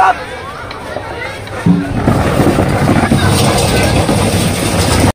Up!